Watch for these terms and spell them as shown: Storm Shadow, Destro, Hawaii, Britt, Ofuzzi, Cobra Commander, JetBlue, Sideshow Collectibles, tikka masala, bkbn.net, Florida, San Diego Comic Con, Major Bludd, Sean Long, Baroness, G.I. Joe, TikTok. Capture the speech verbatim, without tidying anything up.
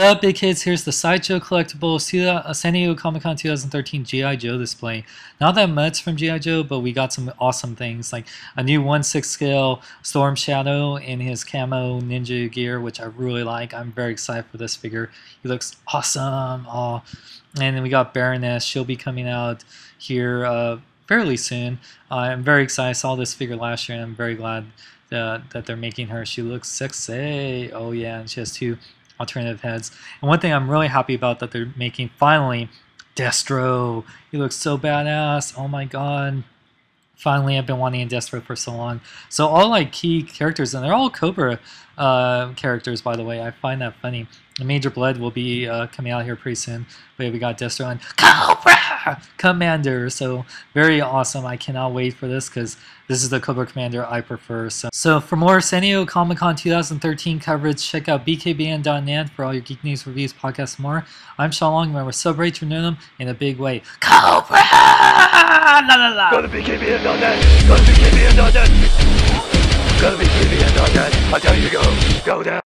What's up, big kids? Here's the Sideshow Collectibles San Diego Comic Con twenty thirteen G I. Joe display. Not that much from G I. Joe, but we got some awesome things like a new one sixth scale Storm Shadow in his camo ninja gear, which I really like. I'm very excited for this figure. He looks awesome. Aww. And then we got Baroness. She'll be coming out here uh, fairly soon. Uh, I'm very excited. I saw this figure last year, and I'm very glad uh, that they're making her. She looks sexy. Oh, yeah, and she has two alternative heads. And one thing I'm really happy about that they're making finally, Destro. He looks so badass. Oh my god. Finally, I've been wanting a Destro for so long. So all like key characters, and they're all Cobra uh, characters, by the way. I find that funny. And Major Bludd will be uh, coming out here pretty soon. But yeah, we got Destro and Cobra Commander. So very awesome. I cannot wait for this because this is the Cobra Commander I prefer. So, so for more San Diego Comic Con twenty thirteen coverage, check out b k b n dot net for all your geek news, reviews, podcasts, and more. I'm Sean Long. Remember, celebrate your nerdom in a big way. Cobra! La, la, la. Go to b k b n dot net. Go to b k b n dot net. Go to b k b n dot net. I tell you to go. Go down.